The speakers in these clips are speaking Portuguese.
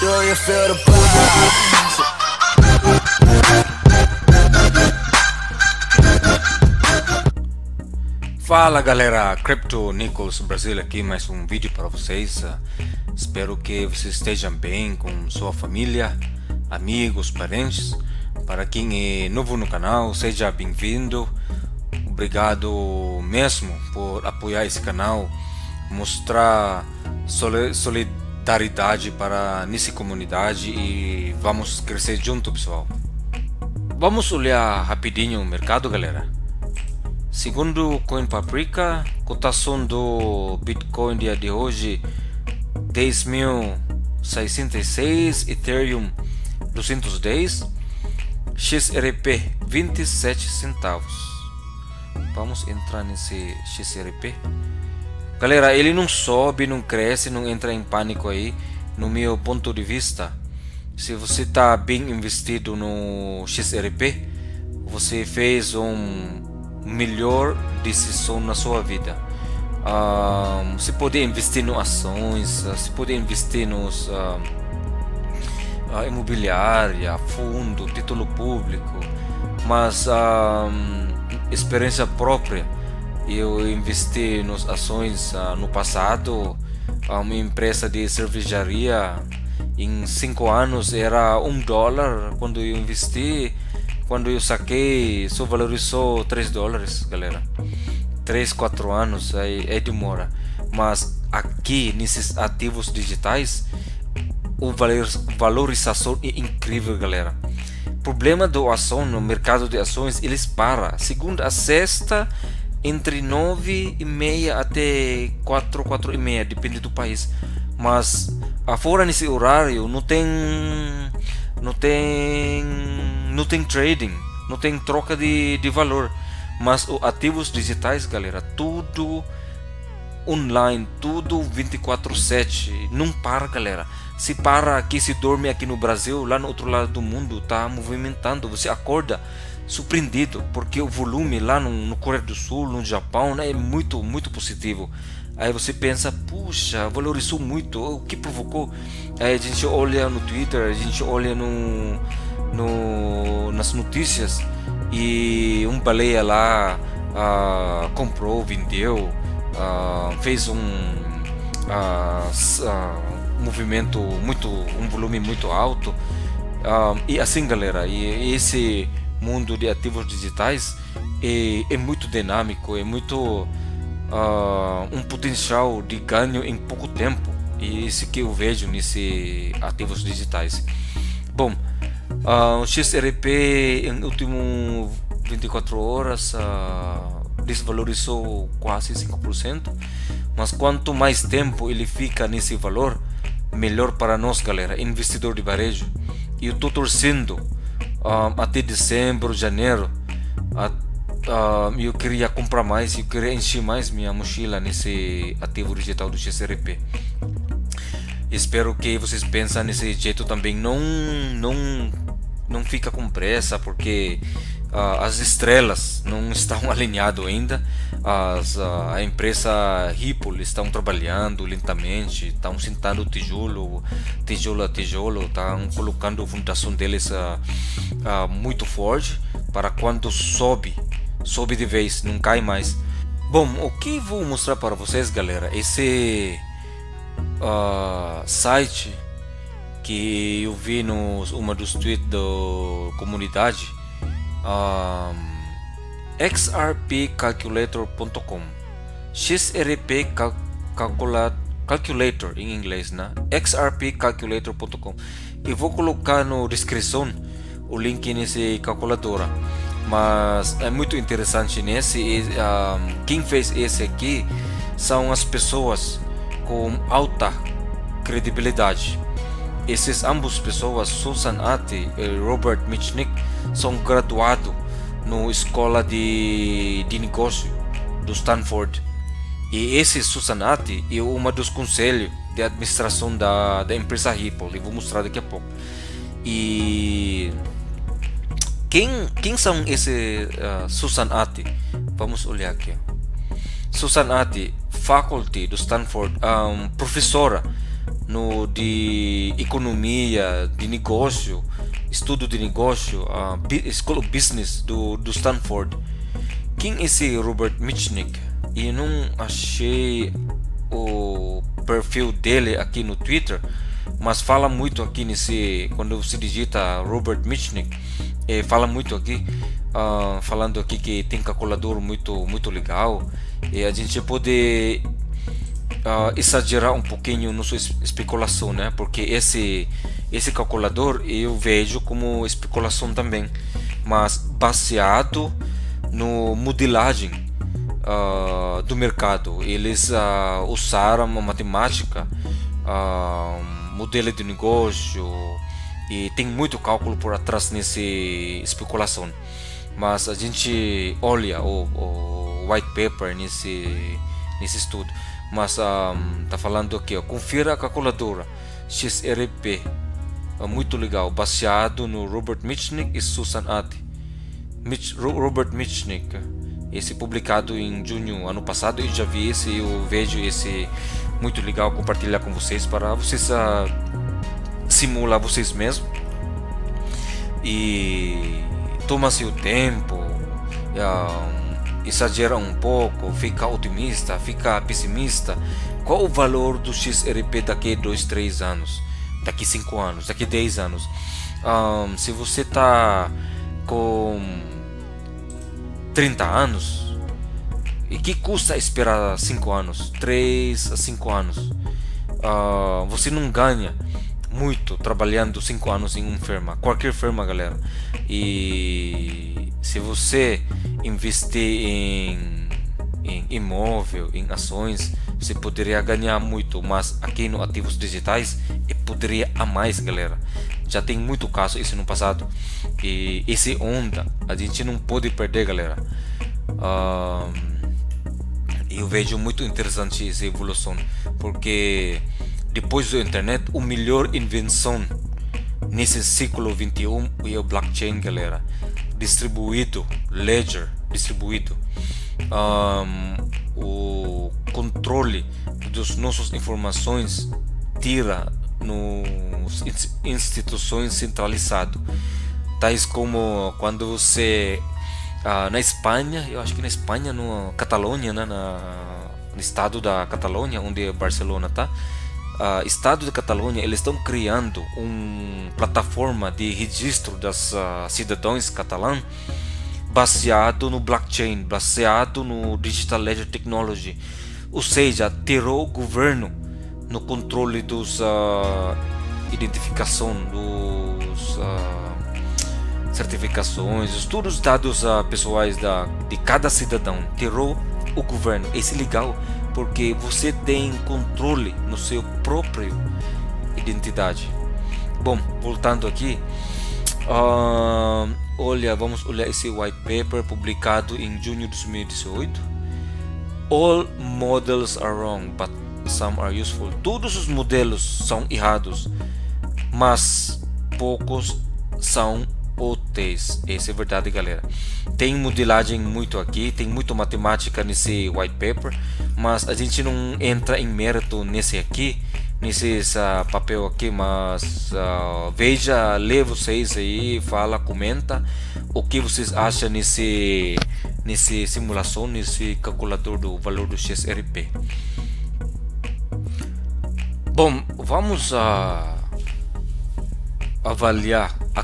Do you feel the vibe? Fala galera, Crypto Nichols Brasil aqui, mais um vídeo para vocês. Espero que vocês estejam bem com sua família, amigos, parentes. Para quem é novo no canal, seja bem-vindo. Obrigado mesmo por apoiar esse canal, mostrar solidariedade para nessa comunidade, e vamos crescer junto, pessoal. Vamos olhar rapidinho o mercado, galera. Segundo CoinPaprika, cotação do Bitcoin dia de hoje 10.606, Ethereum 210, XRP 27 centavos. Vamos entrar nesse XRP. Galera, ele não sobe, não cresce, não entra em pânico aí, no meu ponto de vista. Se você está bem investido no XRP, você fez um melhor decisão na sua vida. Você pode investir em ações, você pode investir nos imobiliária, fundo, título público, mas experiência própria. Eu investi nas ações no passado. Uma empresa de cervejaria, em 5 anos era $1 quando eu investi. Quando eu saquei, só valorizou $3, galera. 3, 4 anos aí demora. Mas aqui, nesses ativos digitais, o valorização é incrível, galera. O problema do ação, no mercado de ações, eles param segunda a sexta, entre 9:30 até 4:30, depende do país. Mas fora nesse horário não tem trading, não tem troca de valor. Mas os ativos digitais, galera, tudo online, tudo 24/7, não para, galera. Se para aqui, se dorme aqui no Brasil, lá no outro lado do mundo tá movimentando. Você acorda surpreendido, porque o volume lá no Coreia do Sul, no Japão, né, é muito positivo. Aí você pensa, puxa, valorizou muito, o que provocou? Aí a gente olha no Twitter, a gente olha nas notícias, e um baleia lá comprou, vendeu, fez movimento muito, volume muito alto, e assim, galera. E esse mundo de ativos digitais é muito dinâmico, é muito um potencial de ganho em pouco tempo, e isso que eu vejo nesse ativos digitais. Bom, o XRP em último 24 horas desvalorizou quase 5%, mas quanto mais tempo ele fica nesse valor, melhor para nós, galera, investidor de varejo. E eu tô torcendo até dezembro, janeiro. Eu queria comprar mais, eu queria encher mais minha mochila nesse ativo digital do XRP. Espero que vocês pensem nesse jeito também. Não fica com pressa, porque as estrelas não estão alinhadas ainda. A empresa Ripple estão trabalhando lentamente, estão sentando tijolo a tijolo, estão colocando a fundação deles muito forte, para quando sobe de vez, não cai mais. Bom, o que vou mostrar para vocês, galera, esse site que eu vi nos uma dos tweets da comunidade, xrpcalculator.com, XRP calculator em inglês, né? xrpcalculator.com. Eu vou colocar na descrição o link nesse calculadora, mas é muito interessante nesse. Quem fez esse aqui são as pessoas com alta credibilidade. Esses ambos pessoas, Susan Athey e Robert Mitchnick, são graduados na escola de negócio do Stanford. E esse Susan Athey é uma dos conselhos de administração da empresa Ripple. Eu vou mostrar daqui a pouco. E quem são esse Susan Athey? Vamos olhar aqui. Susan Athey, faculty do Stanford, professora de economia, de negócio, estudo de negócio, a School of Business do Stanford. Quem é esse Robert Mitchnick? E não achei o perfil dele aqui no Twitter, mas fala muito aqui nesse, quando você digita Robert Mitchnick, fala muito aqui, falando aqui que tem calculador muito legal, e a gente pode exagerar um pouquinho na sua especulação, né? Porque esse calculador eu vejo como especulação também, mas baseado no modelagem do mercado. Eles usaram a matemática, modelo de negócio, e tem muito cálculo por atrás nessa especulação. Mas a gente olha o white paper nesse estudo. Mas tá falando aqui, ó, confira a calculadora XRP, muito legal, baseado no Robert Mitchnick e Susan Athey. Robert Mitchnick, esse publicado em junho ano passado. Eu já vi esse, eu vejo esse muito legal, compartilhar com vocês para vocês simular vocês mesmos e toma seu tempo, exagera um pouco, fica otimista, fica pessimista. Qual o valor do XRP daqui 2-3 anos, daqui 5 anos, daqui 10 anos? Se você tá com 30 anos, e que custa esperar 5 anos, 3 a 5 anos? Você não ganha muito trabalhando 5 anos em uma firma, qualquer firma, galera. E se você investir em imóvel, em ações, você poderia ganhar muito, mas aqui no ativos digitais poderia a mais, galera. Já tem muito caso isso no passado, e esse onda a gente não pode perder, galera. Eu vejo muito interessante essa evolução, porque depois da internet, o melhor invenção nesse século 21 é o blockchain, galera. Distribuído, ledger distribuído, o controle dos nossos informações tira nos instituições centralizado, tais como quando você na Espanha, eu acho que na Espanha, no Catalunha, né, no estado da Catalunha, onde é Barcelona, tá? Estado da Catalunha, eles estão criando uma plataforma de registro das cidadãos catalãs baseado no blockchain, baseado no digital ledger technology, ou seja, tirou o governo no controle dos identificação dos certificações, todos os dados pessoais de cada cidadão, tirou o governo. Isso é legal, porque você tem controle no seu próprio identidade. Bom, voltando aqui, vamos olhar esse white paper publicado em junho de 2018. All models are wrong, but some are useful. Todos os modelos são errados, mas poucos são úteis. Essa é verdade, galera. Tem modelagem muito aqui, tem muito matemática nesse white paper, mas a gente não entra em mérito nesse aqui, nesse papel aqui. Mas veja, lê vocês aí, fala, comenta o que vocês acham nesse simulação, nesse calculador do valor do XRP. Bom, vamos avaliar a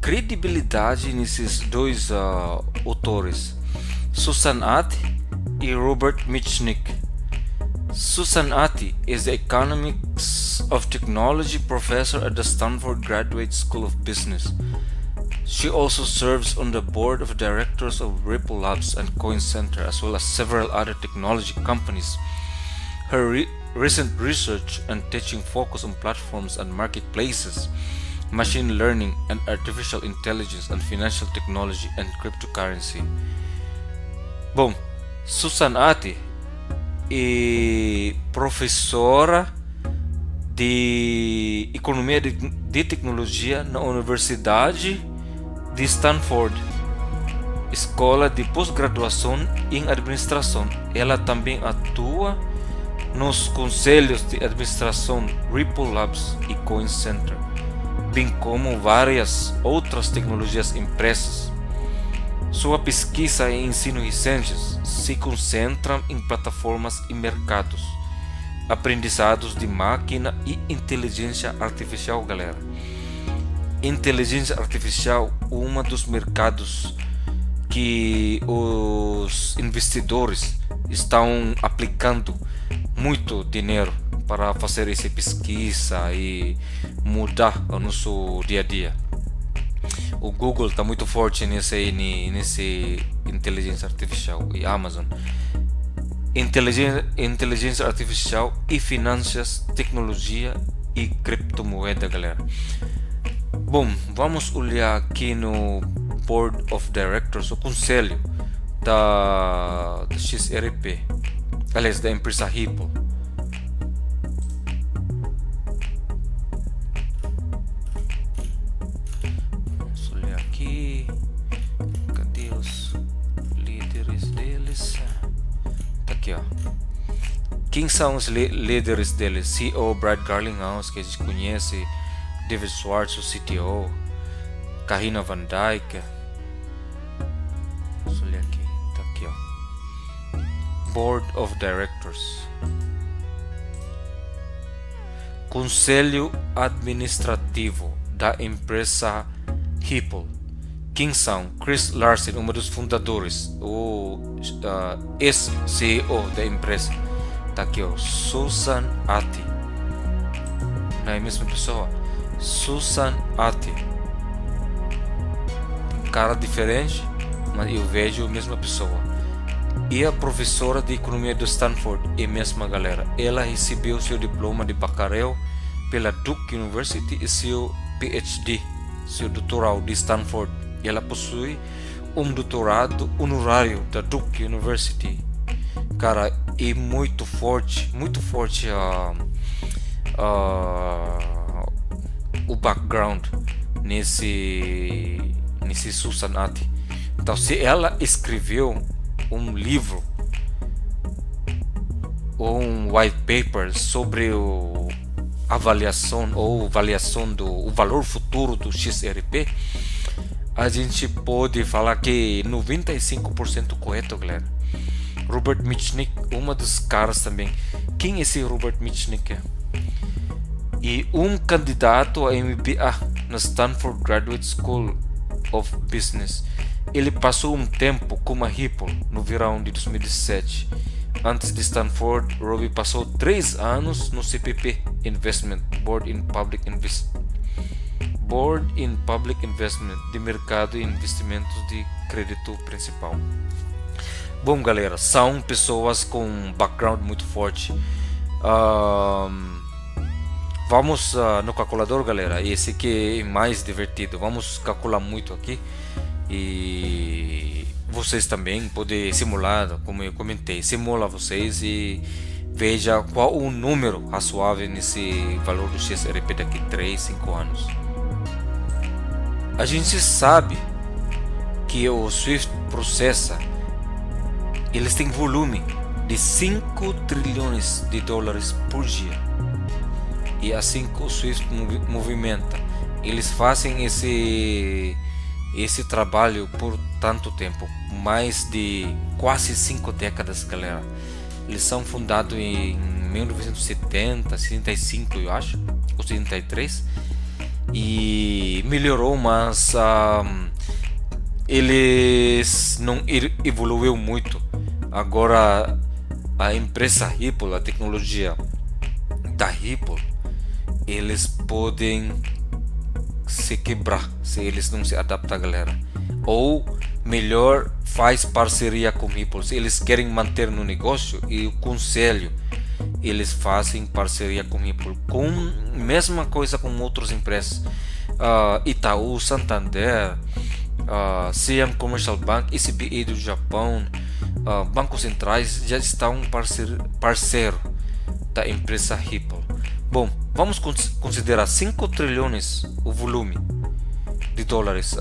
credibilidade nesses dois autores, Susan Athey e Robert Mitchnick. Susan Athey is the Economics of Technology professor at the Stanford Graduate School of Business. She also serves on the board of directors of Ripple Labs and Coin Center, as well as several other technology companies. Her recent research and teaching focus on platforms and marketplaces, machine learning and artificial intelligence, and financial technology and cryptocurrency. Bom, Susan Athey é professora de economia de tecnologia na Universidade de Stanford, escola de pós-graduação em administração. Ela também atua nos conselhos de administração Ripple Labs e Coin Center, bem como várias outras tecnologias empresas. Sua pesquisa e ensino recentes se concentram em plataformas e mercados, aprendizados de máquina e inteligência artificial, galera. Inteligência artificial é um dos mercados que os investidores estão aplicando muito dinheiro para fazer essa pesquisa e mudar o nosso dia a dia. O Google está muito forte nesse inteligência artificial, e Amazon. Inteligência artificial e finanças, tecnologia e criptomoeda, galera. Bom, vamos olhar aqui no Board of Directors, o conselho da XRP, aliás, da empresa Ripple. Quem são os líderes dele? CEO Brad Garlinghouse, que a gente conhece, David Schwartz, o CTO, Karina Van Dyke. Vamos olhar aqui, tá aqui, ó. Board of Directors, Conselho Administrativo da empresa Ripple. Quem são? Chris Larson, um dos fundadores, o ex-CEO da empresa. Tá aqui, ó, Susan Athey, não é a mesma pessoa? Susan Athey, cara diferente, mas eu vejo a mesma pessoa. E a professora de economia do Stanford é a mesma, galera. Ela recebeu seu diploma de bacharel pela Duke University e seu PhD, seu doutoral de Stanford. E ela possui um doutorado honorário da Duke University. Cara, é muito forte o background nesse Susan Athey. Então, se ela escreveu um livro ou um white paper sobre avaliação do valor futuro do XRP, a gente pode falar que 95% correto, galera. Robert Mitchnick, uma dos caras também. Quem é esse Robert Mitchnick? E um candidato a MBA na Stanford Graduate School of Business. Ele passou um tempo com a Ripple no verão de 2017. Antes de Stanford, Robbie passou 3 anos no CPP Investment Board in Public Investment, de mercado e investimentos de crédito principal. Bom, galera, são pessoas com um background muito forte. Vamos no calculador, galera. Esse aqui é mais divertido. Vamos calcular muito aqui. E vocês também podem simular, como eu comentei. Simula vocês e veja qual o número razoável nesse valor do XRP daqui 3, 5 anos. A gente sabe que o Swift processa, eles têm volume de 5 trilhões de dólares por dia, e assim que o Swift movimenta, eles fazem esse trabalho por tanto tempo, mais de quase 5 décadas, galera. Eles são fundados em 1970, 75, eu acho, ou 73, e melhorou, mas eles não evoluiu muito. Agora a empresa Ripple, a tecnologia da Ripple, eles podem se quebrar se eles não se adaptam, galera. Ou melhor, faz parceria com Ripple. Se eles querem manter no negócio, e o conselho, eles fazem parceria com Ripple. Com mesma coisa com outras empresas, Itaú, Santander, CM Commercial Bank, ICBI do Japão. Bancos centrais já estão parceiro da empresa Ripple. Bom, vamos considerar 5 trilhões o volume de dólares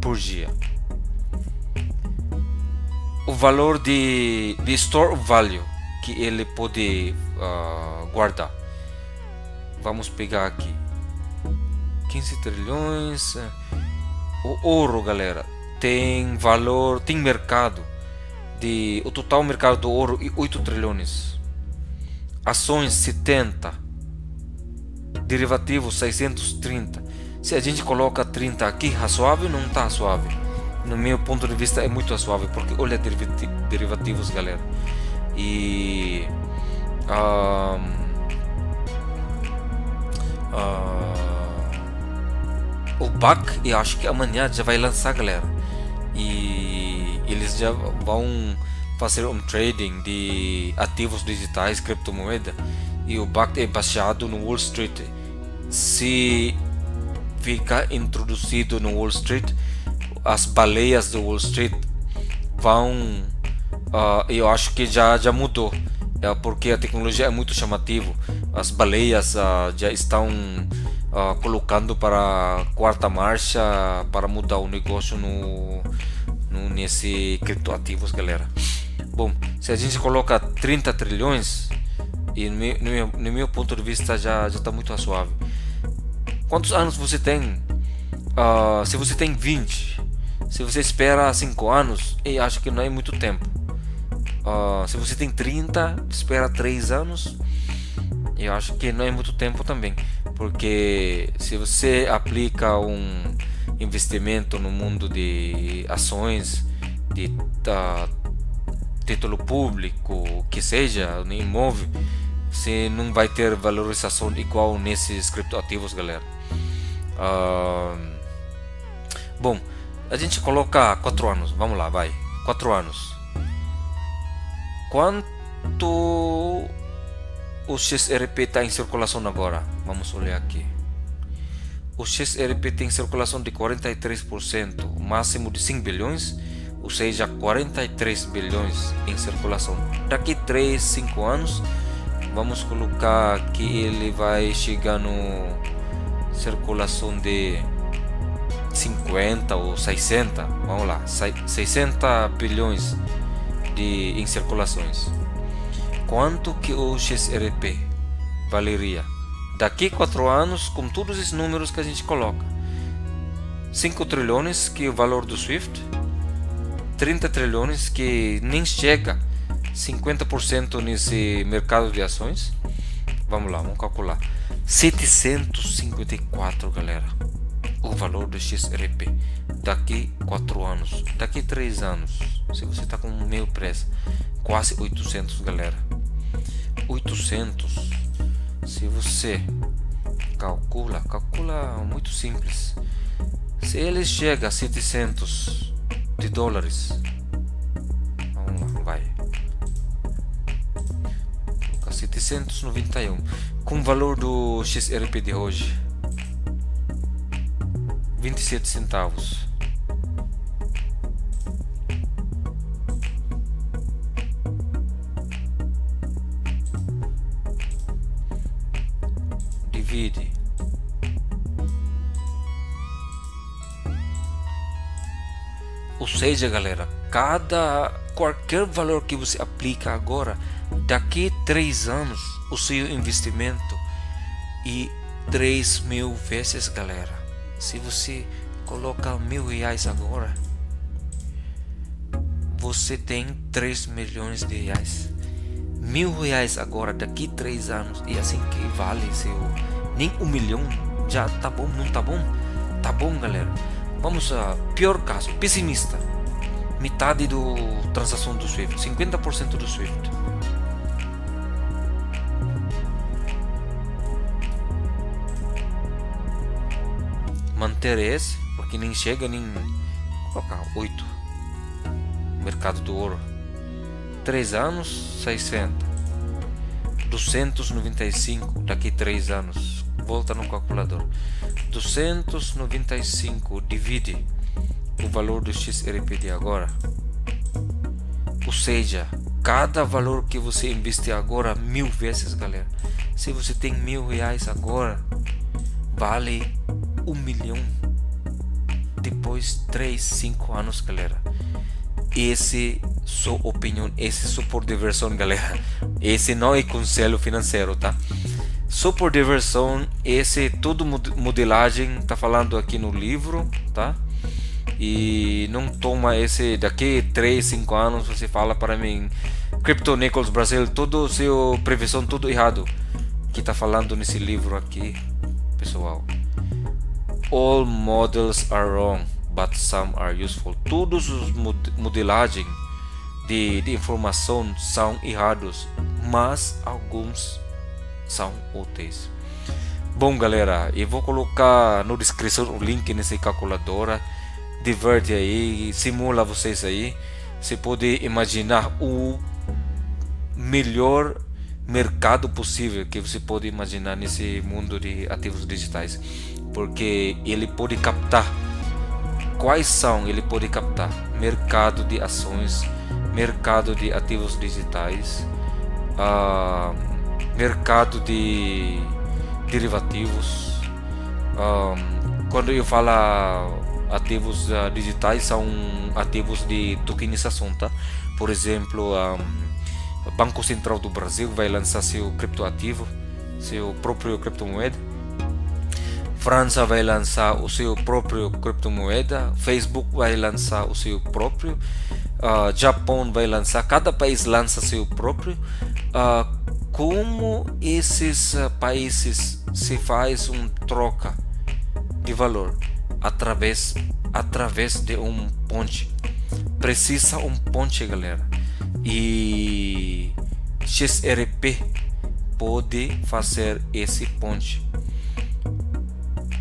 por dia. O valor de store value, que ele pode guardar. Vamos pegar aqui 15 trilhões. O ouro, galera, tem valor, tem mercado de, o total mercado do ouro é 8 trilhões, ações 70, derivativos 630. Se a gente coloca 30 aqui, razoável? Não está razoável. No meu ponto de vista é muito razoável, porque olha derivativos, galera, e o BAC, eu acho que amanhã já vai lançar, galera, e eles já vão fazer um trading de ativos digitais, criptomoeda, e o BAC é baixado no Wall Street. Se ficar introduzido no Wall Street, as baleias do Wall Street vão, eu acho que já mudou, porque a tecnologia é muito chamativa. As baleias já estão colocando para a quarta marcha para mudar o negócio nesse criptoativos, galera. Bom, se a gente coloca 30 trilhões, e no meu ponto de vista já está muito razoável. Quantos anos você tem? Se você tem 20, se você espera 5 anos, eu acho que não é muito tempo. Se você tem 30, espera 3 anos, eu acho que não é muito tempo também. Porque se você aplica um investimento no mundo de ações, de título público, que seja, no imóvel, você não vai ter valorização igual nesses criptoativos, galera. Bom, a gente coloca 4 anos, vamos lá, vai, 4 anos. Quanto o XRP está em circulação agora? Vamos olhar aqui. O XRP tem circulação de 43%, o máximo de 5 bilhões, ou seja, 43 bilhões em circulação. Daqui 3, 5 anos, vamos colocar que ele vai chegar no circulação de 50 ou 60, vamos lá, 60 bilhões em circulações. Quanto que o XRP valeria daqui 4 anos com todos esses números que a gente coloca? 5 trilhões, que é o valor do Swift, 30 trilhões, que nem chega 50% nesse mercado de ações. Vamos lá, vamos calcular. 754, galera, o valor do XRP daqui 4 anos, daqui 3 anos, se você está com meio pressa, quase 800, galera, 800. Se você calcula muito simples, se ele chega a 700 de dólares, vamos lá, vai, 791, com o valor do XRP de hoje, 27 centavos. Divide. Ou seja, galera, qualquer valor que você aplica agora, daqui 3 anos o seu investimento e 3.000 vezes, galera. Se você coloca R$1.000 agora, você tem 3 milhões de reais. R$1.000 agora, daqui 3 anos, e assim que vale seu, nem 1 milhão, já tá bom, não tá bom? Tá bom, galera. Vamos a pior caso, pessimista, metade do transação do Swift, 50% do Swift. Manter esse, porque nem chega nem. Vou colocar 8. Mercado do ouro. 3 anos, 600. 295 daqui 3 anos. Volta no calculador. 295 divide o valor do XRP de agora. Ou seja, cada valor que você investe agora 1000 vezes, galera. Se você tem R$1.000 agora, vale 1 milhão depois 3, 5 anos, galera. Esse sua opinião. Esse é só por diversão, galera. Esse não é conselho financeiro, tá? Só por diversão. Esse todo modelagem tá falando aqui no livro, tá? E não toma esse daqui 3, 5 anos você fala para mim Crypto Nichols Brasil, todo seu previsão tudo errado que tá falando nesse livro aqui, pessoal. All models are wrong, but some are useful. Todos os modelagem de informação são errados, mas alguns são úteis. Bom, galera, eu vou colocar na descrição o link nessa calculadora. Diverte aí, simula vocês aí. Você pode imaginar o melhor mercado possível que você pode imaginar nesse mundo de ativos digitais, porque ele pode captar mercado de ações, mercado de ativos digitais, mercado de derivativos. Quando eu falo ativos digitais, são ativos de tokenização, tá? Por exemplo, o Banco Central do Brasil vai lançar seu criptoativo, seu próprio criptomoeda. França vai lançar o seu próprio criptomoeda. Facebook vai lançar o seu próprio. Japão vai lançar. Cada país lança seu próprio. Como esses países se faz uma troca de valor? Através de um ponte. Precisa um ponte, galera, e XRP pode fazer esse ponte.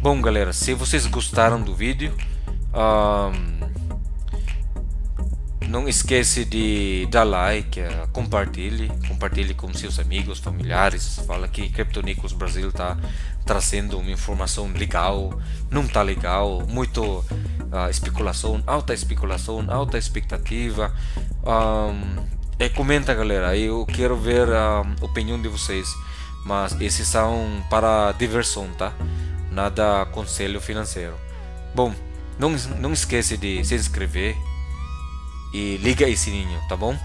Bom, galera, se vocês gostaram do vídeo, não esquece de dar like, compartilhe com seus amigos, familiares. Fala que Crypto Nichols Brasil tá trazendo uma informação legal, não tá legal, muito especulação, alta expectativa. E comenta, galera, eu quero ver a opinião de vocês, mas esses são para diversão, tá? Nada conselho financeiro. Bom, não esquece de se inscrever e liga aí sininho, tá bom?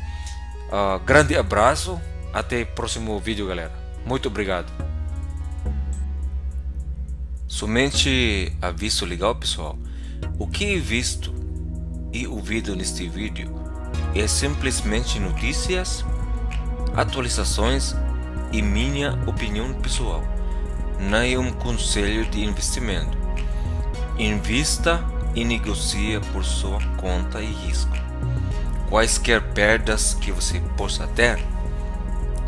Grande abraço, até o próximo vídeo, galera. Muito obrigado. Somente aviso legal, pessoal. O que é visto e ouvido neste vídeo é simplesmente notícias, atualizações e minha opinião pessoal. Não é um conselho de investimento. Invista e negocia por sua conta e risco. Quaisquer perdas que você possa ter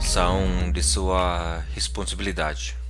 são de sua responsabilidade.